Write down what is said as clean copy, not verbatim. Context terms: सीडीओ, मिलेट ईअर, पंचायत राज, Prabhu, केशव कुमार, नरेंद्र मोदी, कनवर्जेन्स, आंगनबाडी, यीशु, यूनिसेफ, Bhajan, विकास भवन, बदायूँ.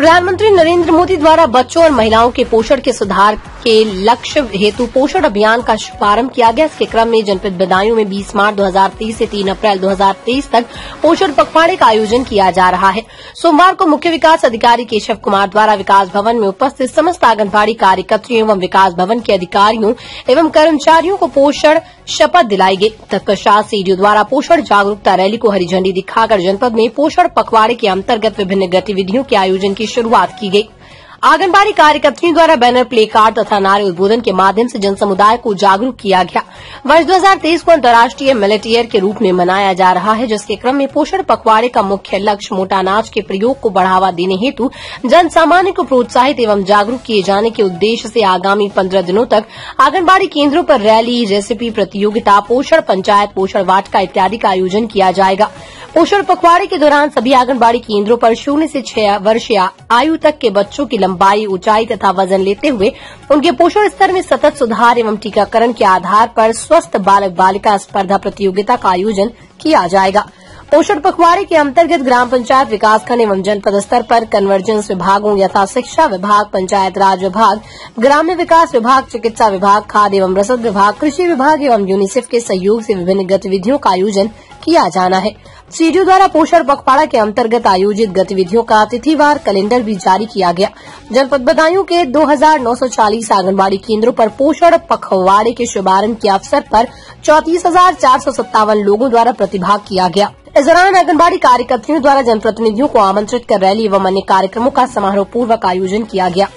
प्रधानमंत्री नरेंद्र मोदी द्वारा बच्चों और महिलाओं के पोषण के सुधार के लक्ष्य हेतु पोषण अभियान का शुभारंभ किया गया। इसके क्रम में जनपद बदायूँ में 20 मार्च 2023 से 3 अप्रैल 2023 तक पोषण पखवाड़े का आयोजन किया जा रहा है। सोमवार को मुख्य विकास अधिकारी केशव कुमार द्वारा विकास भवन में उपस्थित समस्त आंगनबाड़ी कार्यकर्त्रियों एवं विकास भवन के अधिकारियों एवं कर्मचारियों को पोषण शपथ दिलाई गई। तत्पश्चात सीडीओ द्वारा पोषण जागरूकता रैली को हरी झंडी दिखाकर जनपद में पोषण पखवाड़े के अंतर्गत विभिन्न गतिविधियों के आयोजन की शुरुआत की गई। आंगनबाड़ी कार्यकर्ताओं द्वारा बैनर, प्ले कार्ड तथा नारे उद्बोधन के माध्यम से जनसमुदाय को जागरूक किया गया। वर्ष 2023 को अंतर्राष्ट्रीय मिलेट ईयर के रूप में मनाया जा रहा है, जिसके क्रम में पोषण पखवाड़े का मुख्य लक्ष्य मोटा अनाज के प्रयोग को बढ़ावा देने हेतु जन सामान्य को प्रोत्साहित एवं जागरूक किए जाने के उद्देश्य से आगामी 15 दिनों तक आंगनबाड़ी केंद्रों पर रैली, रेसिपी प्रतियोगिता, पोषण पंचायत, पोषण वाटिका इत्यादि का आयोजन किया जाएगा। पोषण पखवाड़े के दौरान सभी आंगनबाड़ी केंद्रों पर 0 से 6 वर्षीय आयु तक के बच्चों की लंबाई, ऊंचाई तथा वजन लेते हुए उनके पोषण स्तर में सतत सुधार एवं टीकाकरण के आधार पर स्वस्थ बालक बालिका स्पर्धा प्रतियोगिता का आयोजन किया जाएगा। पोषण पखवाड़े के अंतर्गत ग्राम पंचायत, विकासखंड एवं जनपद स्तर पर कन्वर्जेंस विभागों यथा शिक्षा विभाग, पंचायत राज विभाग, ग्राम्य विकास विभाग, चिकित्सा विभाग, खाद्य एवं रसद विभाग, कृषि विभाग एवं यूनिसेफ के सहयोग से विभिन्न गतिविधियों का आयोजन किया जाना है। सीडीओ द्वारा पोषण पखवाड़ा के अंतर्गत आयोजित गतिविधियों का तिथिवार कैलेंडर भी जारी किया गया। जनपद बदायूं के 2940 आंगनबाड़ी केंद्रों पर पोषण पखवाड़े के शुभारंभ के अवसर पर 34,457 लोगों द्वारा प्रतिभाग किया गया। इस दौरान आंगनबाड़ी कार्यकर्ताओं द्वारा जनप्रतिनिधियों को आमंत्रित कर रैली एवं अन्य कार्यक्रमों का समारोह पूर्वक आयोजन किया गया।